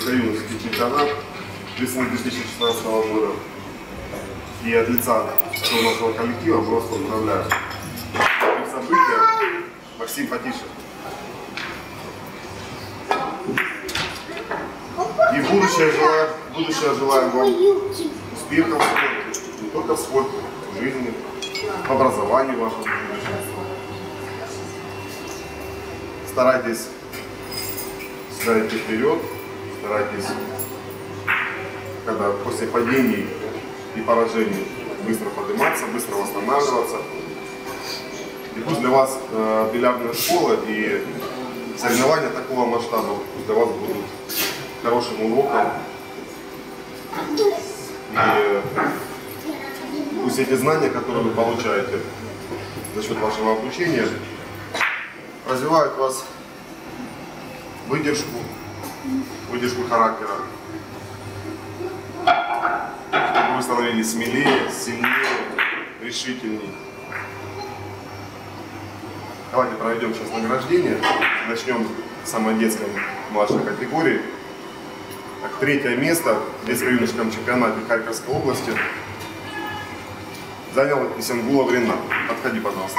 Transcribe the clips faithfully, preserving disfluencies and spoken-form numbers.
Евросоюза чемпионат весной две тысячи шестнадцатого года. И от лица всего нашего коллектива просто поздравляю. И события Максим Патишев. И будущее желаю, будущее желаю вам успехов в спорте, не только в спорте, в жизни, в образовании вашего. Старайтесь, старайтесь вперед, старайтесь, когда после падений и поражений быстро подниматься, быстро восстанавливаться. И пусть для вас э, бильярдная школа и соревнования такого масштаба для вас будут хорошим уроком. И пусть эти знания, которые вы получаете за счет вашего обучения, развивают вас выдержку, выдержку характера, чтобы вы становились смелее, сильнее, решительнее. Давайте проведем сейчас награждение. Начнем с самой детской младшей категории. Так, третье место в детско-юношеском чемпионате Харьковской области занял Семигула Грина. Подходи, пожалуйста.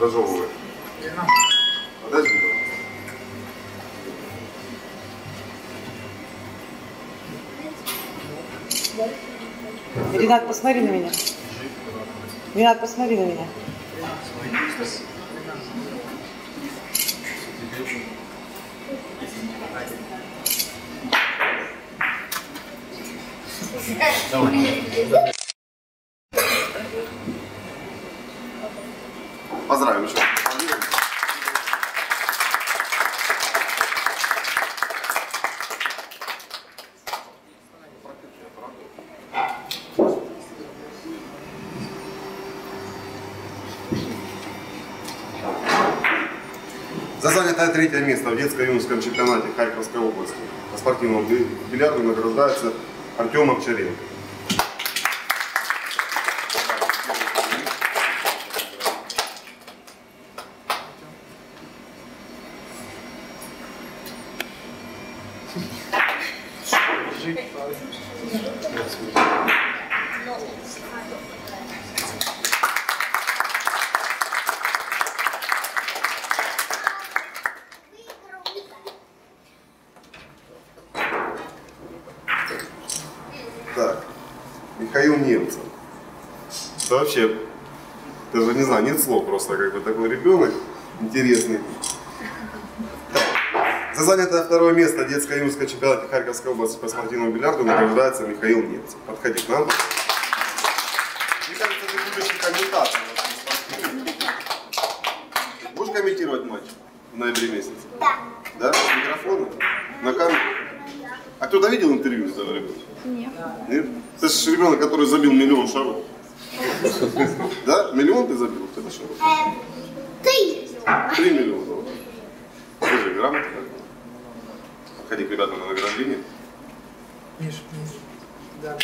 Дожевывает. Подожди, пожалуйста. Ренат, посмотри на меня. Ренат, посмотри на меня. Давай. Поздравим еще. За занятое третье место в детско-юношеском чемпионате Харьковской области по спортивному бильярду награждается Артем Акчарев. Так, Михаил Невц. Это вообще, даже не знаю, нет слов, просто как бы такой ребенок интересный. За занятое второе место в детско-юношеском чемпионате Харьковской области по спортивному бильярду награждается Михаил Невц. Подходи к нам. Мне кажется, ты будешь комментатор. Будешь комментировать матч в ноябре месяце? Да. Да? С микрофона? На камеру? А кто-то видел интервью с этого ребенка? Нет. Нет? Ты же ребенок, который забил миллион шаров. Да? Миллион ты забил? Ты шаров? Три. Три миллиона. Скажи, грамотно? Подходи к ребятам на награждение. Миш, Миш. Да.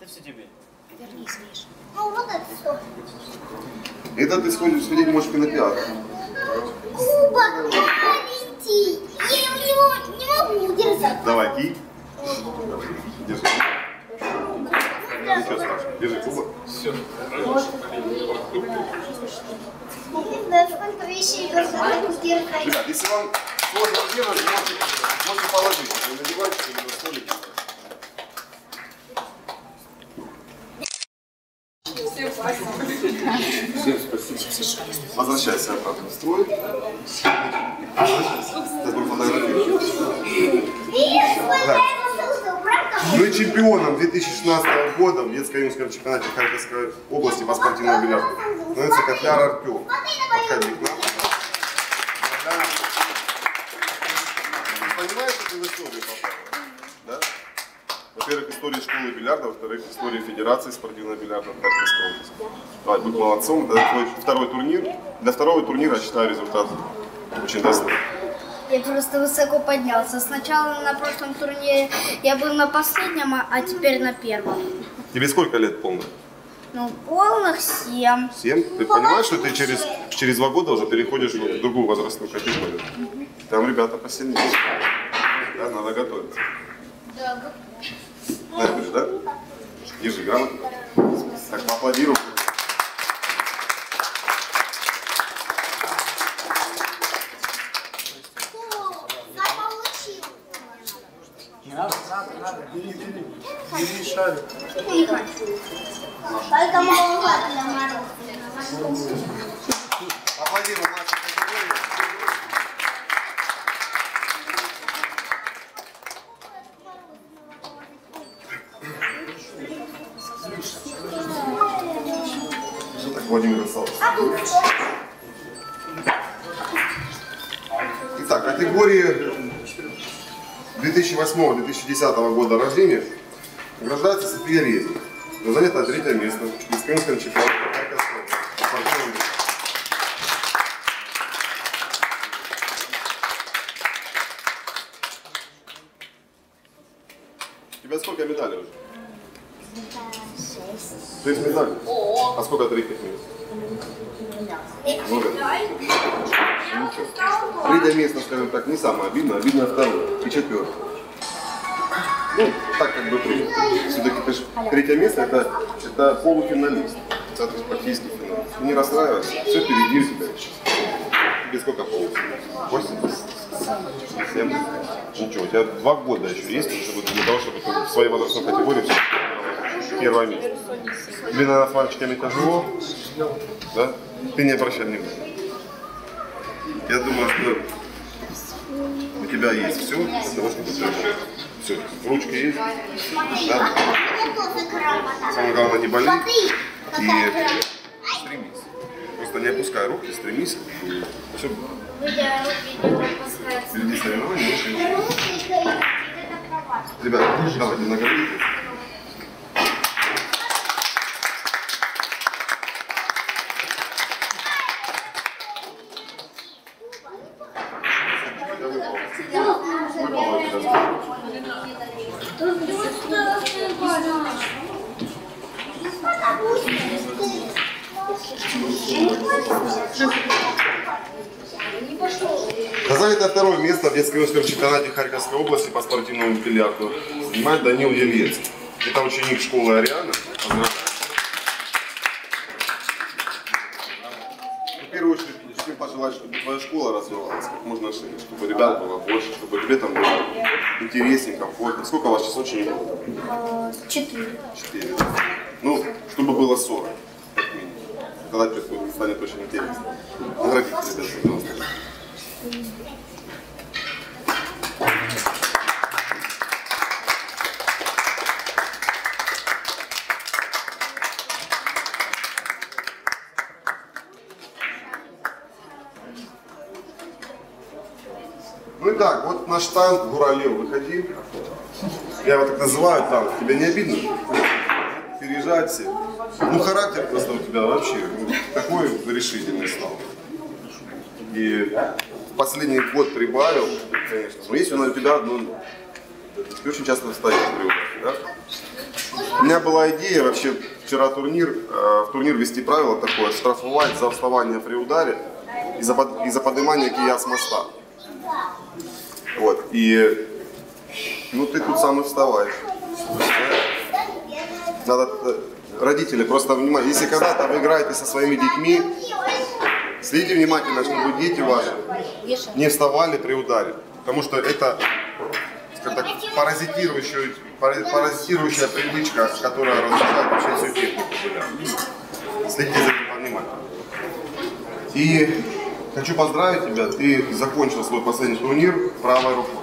Это все тебе. Вернись, Миш. Ну вот это что? Это ты сходишь сходить, можешь кинотеатр. Куба, подойди. Я его не могу держать. Давай, кий. Держи. Ничего страшного. Держи куба. Все. Ребят, если вам сложно делать, можете положить. Вы надеваете или на столике. Всем спасибо. Возвращайся обратно в строй. Сейчас буду фотографировать. Ну и чемпионом две тысячи шестнадцатого года в детско-юношеском чемпионате Харьковской области по спортивному бильярду становится Котляр Артем. Подходи к нам. Вы понимаете, что в историю попало? Да? Во-первых, история школы бильярда, во-вторых, история Федерации спортивного бильярда Харьковской области. Давай, будь молодцом. Для второй турнир. Для второго турнира, я считаю, результат очень достойный. Я просто высоко поднялся. Сначала на прошлом турнире я был на последнем, а теперь на первом. Тебе сколько лет полных? Ну, полных семь. Семь? Ты понимаешь, что ты через, через два года уже переходишь в другую возрастную категорию? Там ребята посильнее. Да, надо готовиться. Да, готовиться. Да? Держи грамоту. Так, поаплодируем. Бери шарик. Только маловато для мороза. Аплодируем нашу категорию. Что так, Владимир Александрович? Итак, категории две тысячи восьмого — две тысячи десятого года рождения награждается София Резник. Занято третье место в Искринском чемпионате. У тебя сколько медалей уже? Шесть. Шесть медалей? А сколько третьих мест? Много. Третье место, скажем так, не самое обидное, обидное второе и четвертое. Ну, так как бы принято. Все-таки третье место это, это полуфиналист. Это практически финалист. Не расстраивайся, все впереди у тебя. Тебе сколько полуфиналистов? Восемь? Семь? Ничего, у тебя два года еще есть, чтобы, для того, чтобы в своей возрастной категории первое место. Длина с мальчиками тяжело, да? Ты не обращай внимания. Я думаю, что у тебя есть все для того, чтобы ты работал. Все, ручки есть. Да? Самое главное, не болей и стремись. Просто не опускай руки, стремись. Все. Впереди соревнования, больше ничего. Ребята, давайте наградите. Занято второе место в детско-юношеском чемпионате Харьковской области по спортивному бильярду занимает Данил Елецкий. Это ученик школы Ариана. В первую очередь, всем пожелать, чтобы твоя школа развивалась как можно шире, чтобы ребят было больше, чтобы тебе там было интереснее, комфортно. Сколько у вас сейчас учеников? Четыре. Четыре. Ну, чтобы было сорок, как минимум. Тогда тебе станет очень интересно. Наградите тебя, пожалуйста. Ну и так, вот наш танк, Гура, Лев, выходи. Я его так называю танк. Тебе не обидно? Переезжать все. Ну, характер просто у тебя вообще ну, такой решительный стал. И последний год прибавил, конечно. Но есть у тебя одно. Ты очень часто встаешь при ударе, да? У меня была идея вообще вчера турнир, э, в турнир вести правило такое, штрафовать за вставание при ударе и за, под, и за поднимание кия с моста. Вот, и, ну ты тут сам и вставаешь. Надо, родители, просто внимание, если когда-то вы играете со своими детьми, следите внимательно, чтобы дети ваши не вставали при ударе, потому что это, скажем так, паразитирующая, паразитирующая привычка, которая разрушает вообще всю технику. Следите за этим внимательно. И хочу поздравить тебя, ты закончил свой последний турнир правой рукой.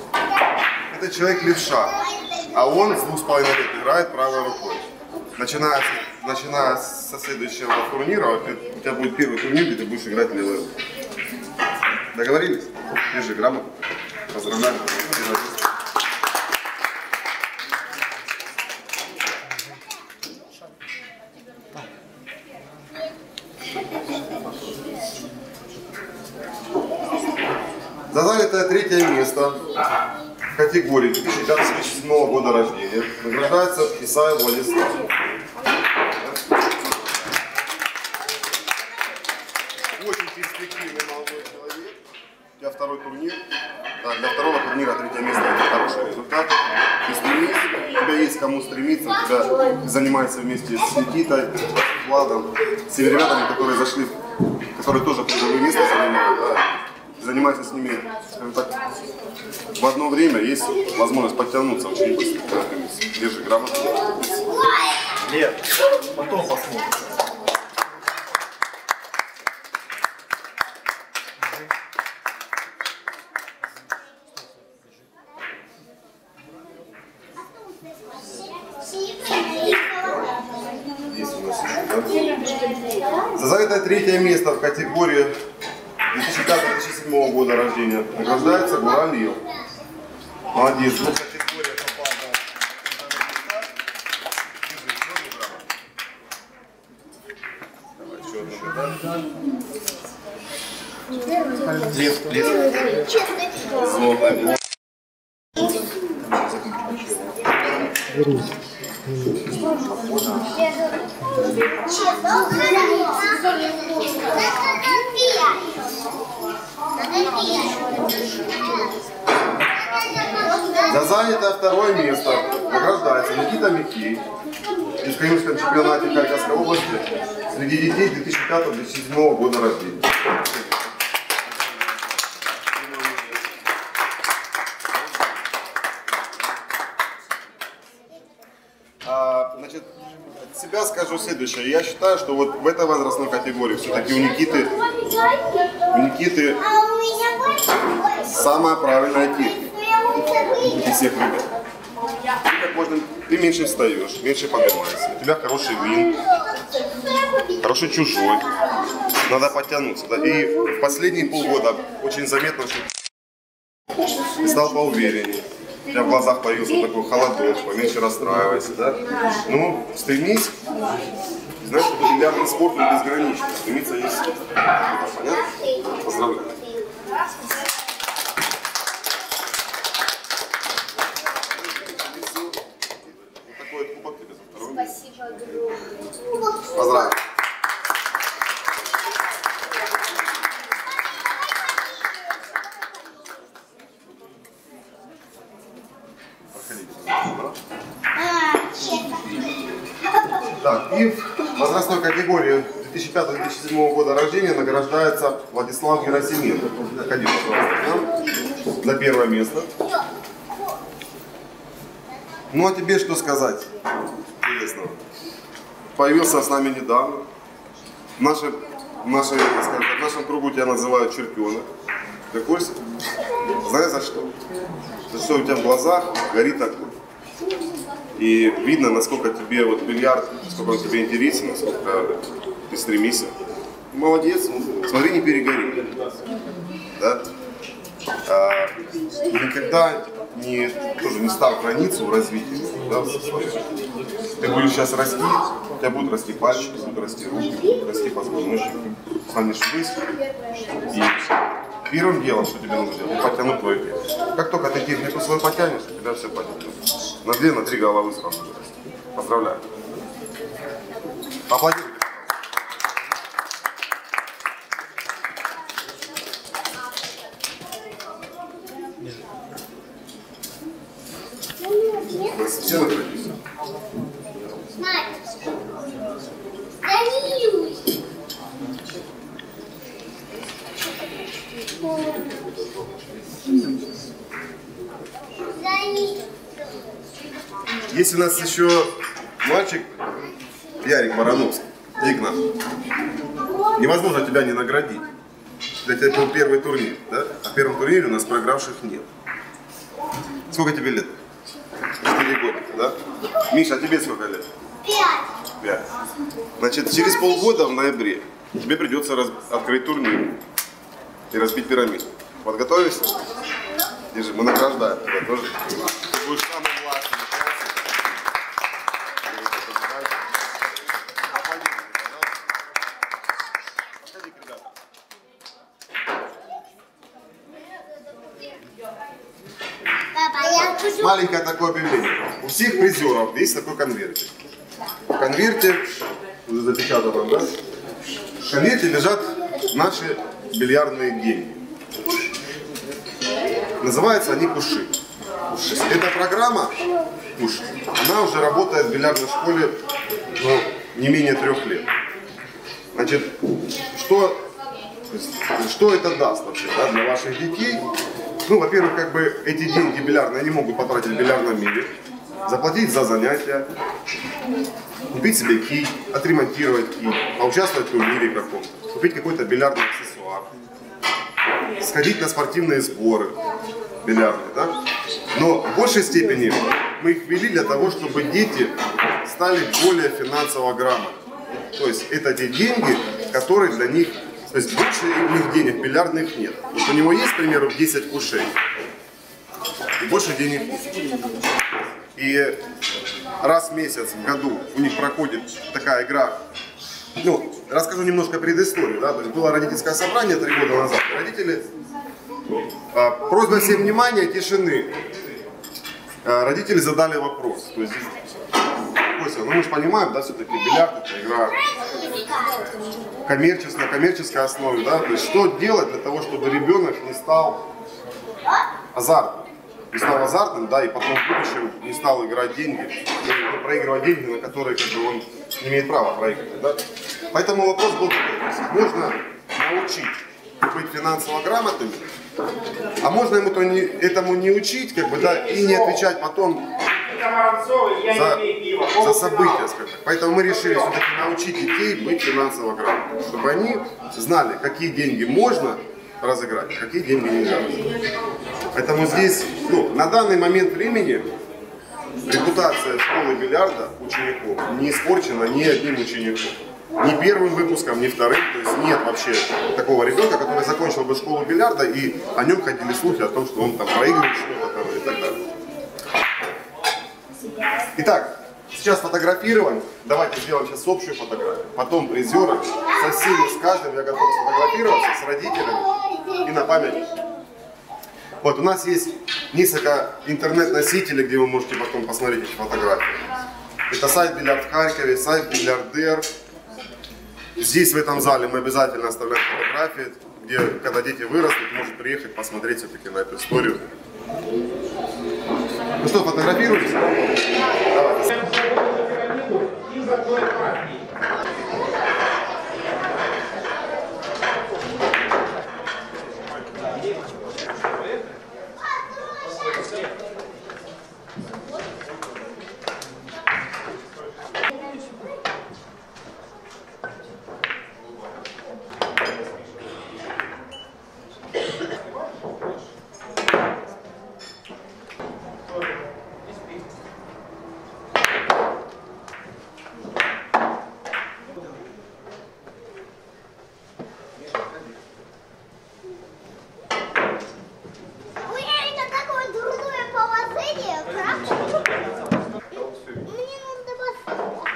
Это человек левша, а он с двух с половиной лет играет правой рукой. Начиная, начиная со следующего турнира, у тебя будет первый турнир, где ты будешь играть левой рукой. Договорились? Держи грамоту. Поздравляю. На занятое третье место в категории две тысячи седьмого года рождения награждается Исаи Болис. Очень перспективный молодой человек. Для второй турнир. Да, для второго турнира третье место — это хороший результат. Ты стремишься, у тебя есть кому стремиться, у тебя занимается вместе с Никитой, с Владом, с теми ребятами, которые зашли, которые тоже призовые места занимают. Да. Занимайся с ними, скажем так, в одно время есть возможность подтянуться очень быстро. Держи грамоту. Лев, потом посмотрим. Здесь у нас еще, да? За это третье место в категории две тысячи седьмого года рождения награждается Гура Лев. Молодец. Ну, категория попала на результат. Давай, еще одну. Лев, Лев. Золотая медаль. За занятое второе место награждается Никита Мики в Харьковском чемпионате Харьковской области среди детей две тысячи пятого — две тысячи седьмого года рождения. Значит, от себя скажу следующее. Я считаю, что вот в этой возрастной категории все-таки у Никиты, у Никиты самая правильная техника из всех ребят. Ты, как можно, ты меньше встаешь, меньше поднимаешься. У тебя хороший вин, хороший чужой. Надо подтянуться. Да? И в последние полгода очень заметно, что ты стал поувереннее. У тебя в глазах появился такой холодок, поменьше расстраивайся, да? Ну, стремись, знаешь, что популярный спорт не безграничен, стремиться есть. Понятно? Поздравляю. Вот такой вот кубок тебе за второй. Спасибо огромное. Поздравляю. И в возрастной категории две тысячи пятого — две тысячи седьмого года рождения награждается Владислав Герасименко. Заходи, пожалуйста, за первое место. Ну а тебе что сказать интересного? Появился с нами недавно. В, нашей, в, нашей, скажем, в нашем кругу тебя называют чертенок. Ты в курсе? Знаешь за что? За что у тебя в глазах горит огонь. И видно, насколько тебе вот бильярд, насколько он тебе интересен, насколько ты стремишься. Молодец, смотри, не перегори. Да? А, никогда не, тоже не ставь границу в развитии. Да? Ты будешь сейчас расти, у тебя будут расти пальчики, будут расти руки, будут расти позвоночники, станешь близко. И первым делом, что тебе нужно делать, подтянуть твою петлю. Как только ты технику свою потянешь, у тебя все потянет. На две, на три головы сразу же. Поздравляю. Аплодируйте. Все находитесь. Есть у нас еще мальчик Ярик Барановский. Игнат. Невозможно тебя не наградить. Это был первый турнир, да? А в первом турнире у нас проигравших нет. Сколько тебе лет? Четыре года, да? Миша, а тебе сколько лет? Пять. Пять. Значит, через полгода, в ноябре, тебе придется раз... открыть турнир и разбить пирамиду. Подготовишься? Держи, мы награждаем тебя тоже. Ты будешь самым младшим. маленькое такое объявление. У всех призеров есть такой конвертик. В конверте, уже запечатал вам, да? В конверте лежат наши бильярдные гении. Называются они «Куши». Куши. Эта программа «Куши», она уже работает в бильярдной школе, ну, не менее трех лет. Значит, что, что это даст вообще, да, для ваших детей? Ну, во-первых, как бы эти деньги бильярдные они могут потратить в бильярдном мире, заплатить за занятия, купить себе кий, отремонтировать кий, поучаствовать в турнире каком-то, купить какой-то бильярдный аксессуар, сходить на спортивные сборы бильярдные, да? Но в большей степени мы их ввели для того, чтобы дети стали более финансово грамотными. То есть это те деньги, которые для них, то есть больше у них денег бильярдных нет. Вот у него есть, к примеру, десять кушей, и больше денег нет. И раз в месяц в году у них проходит такая игра. Ну, расскажу немножко предысторию. Да? То есть было родительское собрание три года назад. Родители, а, просьба всем внимания, тишины. А, родители задали вопрос. То есть, Кося, ну мы же понимаем, да, все-таки бильярд это игра коммерческая, на коммерческой основе. Да? То есть что делать для того, чтобы ребенок не стал азартным? Не стал азартным, да, и потом в будущем не стал играть деньги, проигрывать деньги, на которые как бы, он не имеет права проигрывать. Да? Поэтому вопрос был такой: можно научить быть финансово грамотным, а можно ему не, этому не учить, как бы, да, и не отвечать потом за, за события. Скажем. Поэтому мы решили все-таки научить детей быть финансово грамотными, чтобы они знали, какие деньги можно разыграть, какие деньги нельзя разыграть. Поэтому здесь, ну, на данный момент времени репутация школы бильярда учеников не испорчена ни одним учеником. Ни первым выпуском, ни вторым. То есть нет вообще такого ребенка, который закончил бы школу бильярда, и о нем ходили слухи о том, что он там проигрывает что-то там и так далее. Итак, сейчас фотографирование. Давайте сделаем сейчас общую фотографию. Потом призеры. Со всеми, с каждым я готов сфотографироваться, с родителями и на память. Вот у нас есть несколько интернет-носителей, где вы можете потом посмотреть эти фотографии. Это сайт «Бильярд» в Харькове, сайт «Бильярдер». Здесь, в этом зале, мы обязательно оставляем фотографии, где, когда дети вырастут, может приехать посмотреть все-таки на эту историю. Ну что, фотографируйтесь? Давайте.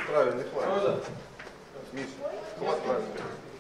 Правильно, не хватит. Миша, хватит.